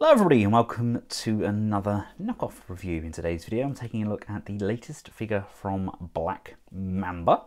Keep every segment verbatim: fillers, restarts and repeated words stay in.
Hello everybody and welcome to another knockoff review. In today's video I'm taking a look at the latest figure from Black Mamba.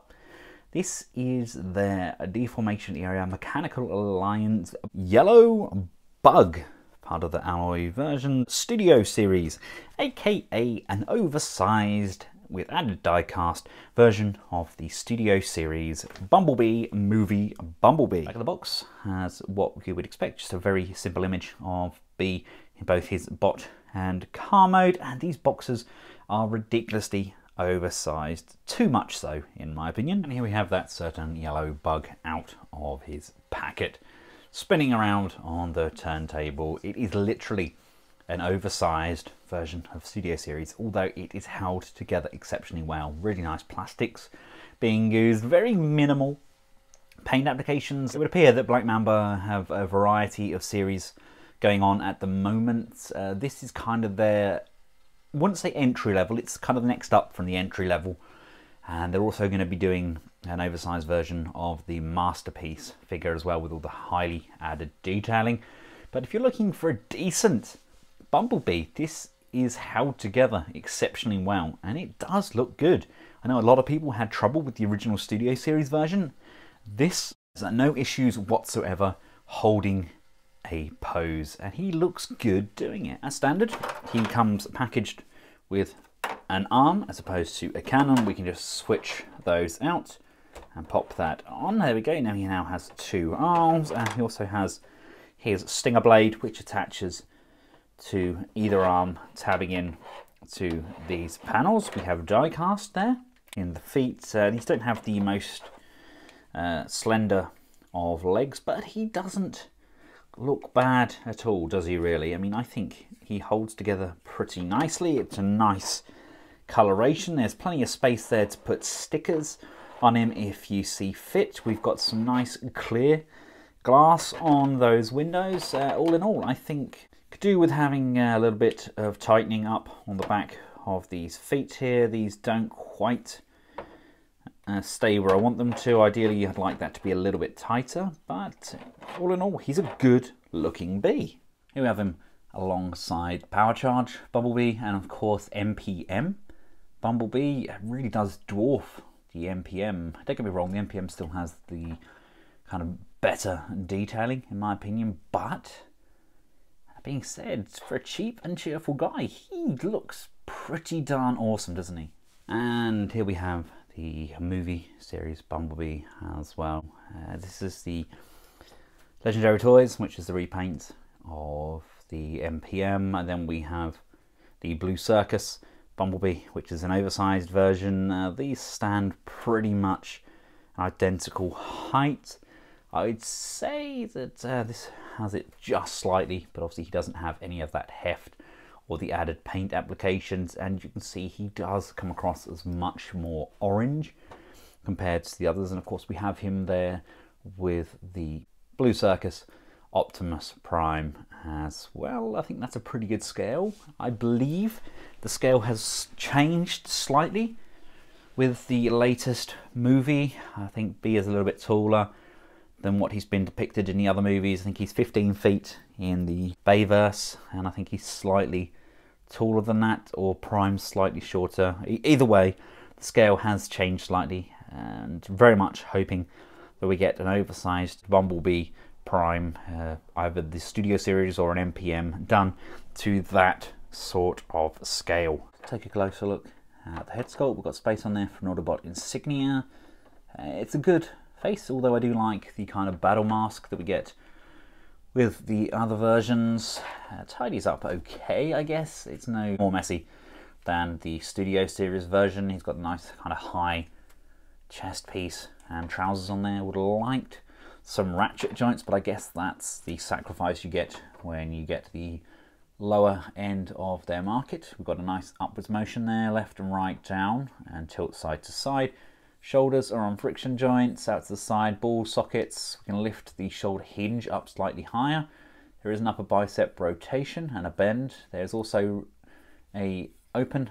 This is their Deformation Area Mechanical Alliance Yellow Bug, part of the Alloy version Studio Series, aka an oversized with added die-cast version of the Studio Series Bumblebee movie Bumblebee. Back of the box has what you would expect, just a very simple image of B in both his bot and car mode, and these boxes are ridiculously oversized, too much so in my opinion. And here we have that certain yellow bug out of his packet, spinning around on the turntable. It is literally an oversized version of Studio Series, although it is held together exceptionally well. Really nice plastics being used, very minimal paint applications. It would appear that Black Mamba have a variety of series going on at the moment. Uh, this is kind of their, I wouldn't say entry level, it's kind of next up from the entry level. And they're also going to be doing an oversized version of the Masterpiece figure as well, with all the highly added detailing. But if you're looking for a decent Bumblebee, this is held together exceptionally well, and it does look good. I know a lot of people had trouble with the original Studio Series version. This has no issues whatsoever holding a pose, and he looks good doing it. As standard, he comes packaged with an arm as opposed to a cannon. We can just switch those out and pop that on. There we go. Now he now has two arms, and he also has his stinger blade, which attaches to either arm, tabbing in to these panels. We have die cast there in the feet. Uh, these don't have the most uh, slender of legs, but he doesn't look bad at all, does he really? I mean, I think he holds together pretty nicely. It's a nice coloration. There's plenty of space there to put stickers on him if you see fit. We've got some nice clear glass on those windows. Uh, all in all, I think could do with having a little bit of tightening up on the back of these feet here. These don't quite uh, stay where I want them to. Ideally, I'd like that to be a little bit tighter, but all in all, he's a good looking bee. Here we have him alongside Power Charge Bumblebee and of course M P M. Bumblebee really does dwarf the M P M. Don't get me wrong, the M P M still has the kind of better detailing in my opinion, but being said, for a cheap and cheerful guy, he looks pretty darn awesome, doesn't he? And here we have the movie series Bumblebee as well. Uh, this is the Legendary Toys, which is the repaint of the M P M. And then we have the Blue Circus Bumblebee, which is an oversized version. Uh, these stand pretty much identical height. I would say that uh, this has it just slightly, but obviously he doesn't have any of that heft or the added paint applications, and you can see he does come across as much more orange compared to the others. And of course we have him there with the Blue Circus Optimus Prime as well. I think that's a pretty good scale. I believe the scale has changed slightly with the latest movie. I think B is a little bit taller than what he's been depicted in the other movies. I think he's fifteen feet in the Bayverse, and I think he's slightly taller than that, or Prime slightly shorter. E either way, the scale has changed slightly, and very much hoping that we get an oversized Bumblebee Prime, uh, either the Studio Series or an M P M, done to that sort of scale. Take a closer look at the head sculpt. We've got space on there for an Autobot insignia. Uh, it's a good face, although I do like the kind of battle mask that we get with the other versions. Uh, tidies up okay, I guess. It's no more messy than the Studio Series version. He's got a nice kind of high chest piece and trousers on there. Would have liked some ratchet joints, but I guess that's the sacrifice you get when you get the lower end of their market. We've got a nice upwards motion there, left and right, down and tilt side to side. Shoulders are on friction joints, out to the side, ball sockets. We can lift the shoulder hinge up slightly higher. There is an upper bicep rotation and a bend. There's also a open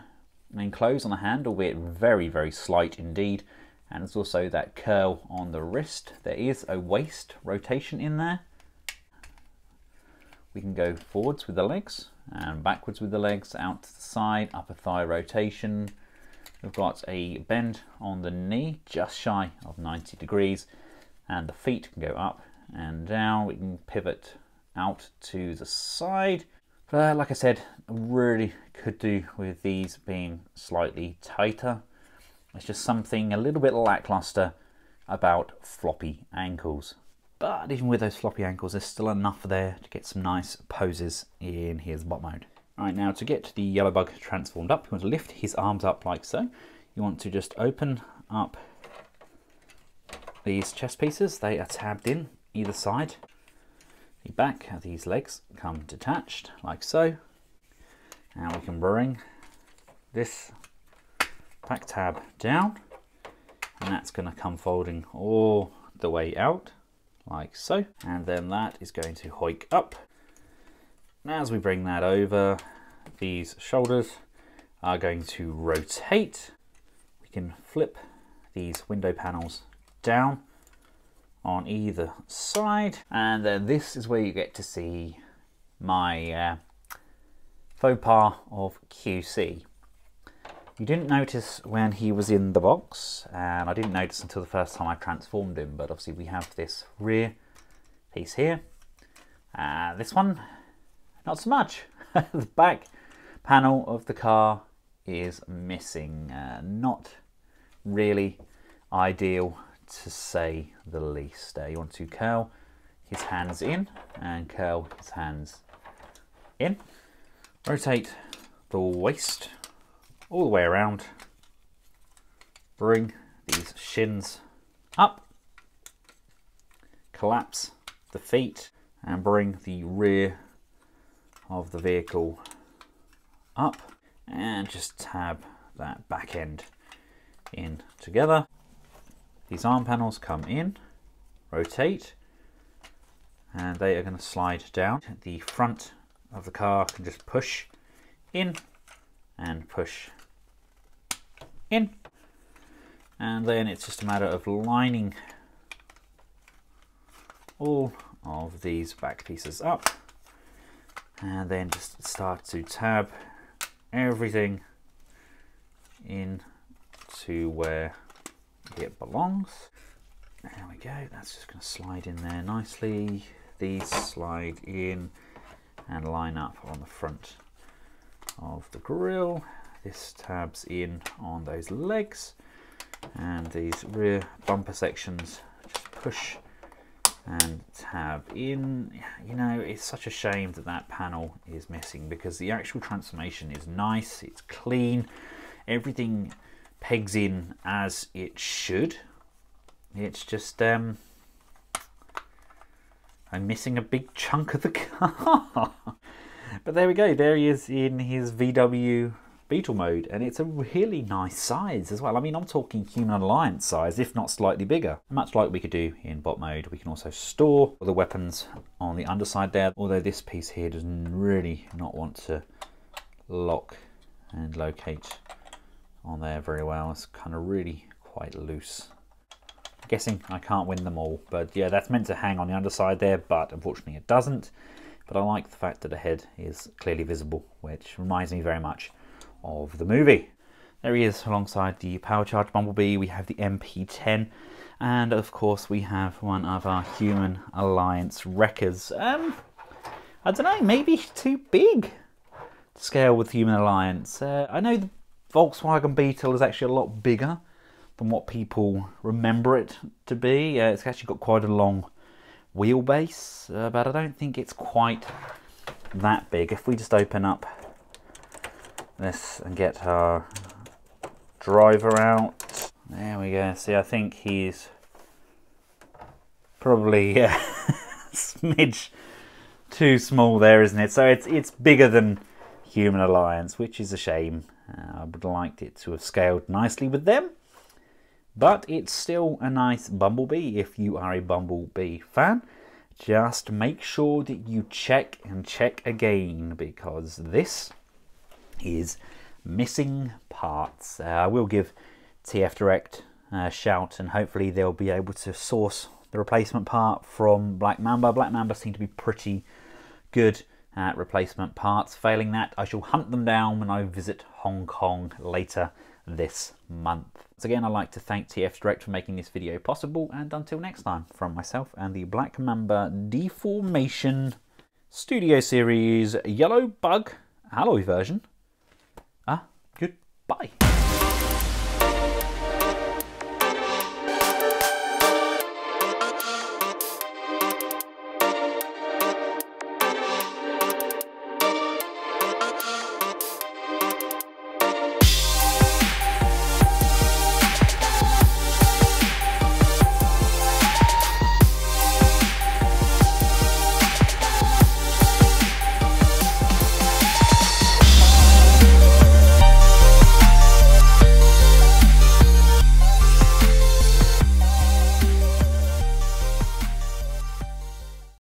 and close on the hand, albeit very, very slight indeed. And there's also that curl on the wrist. There is a waist rotation in there. we can go forwards with the legs and backwards with the legs, out to the side, upper thigh rotation. We've got a bend on the knee, just shy of ninety degrees, and the feet can go up and down. We can pivot out to the side. But like I said, I really could do with these being slightly tighter. It's just something a little bit lackluster about floppy ankles. But even with those floppy ankles, there's still enough there to get some nice poses in his bot mode. All right, now to get the Yellow Bug transformed up, you want to lift his arms up like so. You want to just open up these chest pieces. They are tabbed in either side. The back of these legs come detached like so. Now we can bring this back tab down, and that's going to come folding all the way out like so, and then that is going to hoik up. Now as we bring that over, these shoulders are going to rotate. We can flip these window panels down on either side, and then this is where you get to see my uh, faux pas of Q C. You didn't notice when he was in the box, and I didn't notice until the first time I transformed him, but obviously we have this rear piece here. Uh, this one, not so much. The back panel of the car is missing. Uh, not really ideal, to say the least. Uh, you want to curl his hands in and curl his hands in. Rotate the waist all the way around, bring these shins up, collapse the feet, and bring the rear of the vehicle up, and just tab that back end in together. These arm panels come in, rotate, and they are going to slide down. The front of the car can just push in and push in, and then it's just a matter of lining all of these back pieces up, and then just start to tab everything in to where it belongs. There we go, that's just going to slide in there nicely. These slide in and line up on the front of the grille. This tabs in on those legs, and these rear bumper sections just push and tab in. You know, it's such a shame that that panel is missing, because the actual transformation is nice, it's clean, everything pegs in as it should. It's just um I'm missing a big chunk of the car. But there we go, there he is in his V W Beetle mode, and it's a really nice size as well. I mean, I'm talking Human Alliance size, if not slightly bigger. Much like we could do in bot mode, we can also store the weapons on the underside there, although this piece here does really not want to lock and locate on there very well. It's kind of really quite loose. I'm guessing I can't win them all, but yeah, that's meant to hang on the underside there, but unfortunately it doesn't. But I like the fact that the head is clearly visible, which reminds me very much of the movie. There he is alongside the Power Charge Bumblebee. We have the M P ten, and of course we have one of our Human Alliance wreckers. Um, I don't know, maybe too big to scale with Human Alliance. Uh, I know the Volkswagen Beetle is actually a lot bigger than what people remember it to be. Uh, it's actually got quite a long wheelbase, uh, but I don't think it's quite that big. If we just open up this and get our driver out, there we go. See, I think he's probably uh, a smidge too small there, isn't it? So it's it's bigger than Human Alliance, which is a shame. Uh, I would have liked it to have scaled nicely with them. But it's still a nice Bumblebee if you are a Bumblebee fan. Just make sure that you check and check again, because this is missing parts. Uh, I will give T F Direct a shout, and hopefully they'll be able to source the replacement part from Black Mamba. Black Mamba seem to be pretty good uh, replacement parts. Failing that, I shall hunt them down when I visit Hong Kong later this month. Once again, I'd like to thank T F Direct for making this video possible, and until next time, from myself and the Black Mamba Deformation Studio Series Yellow Bug Alloy version, ah, goodbye.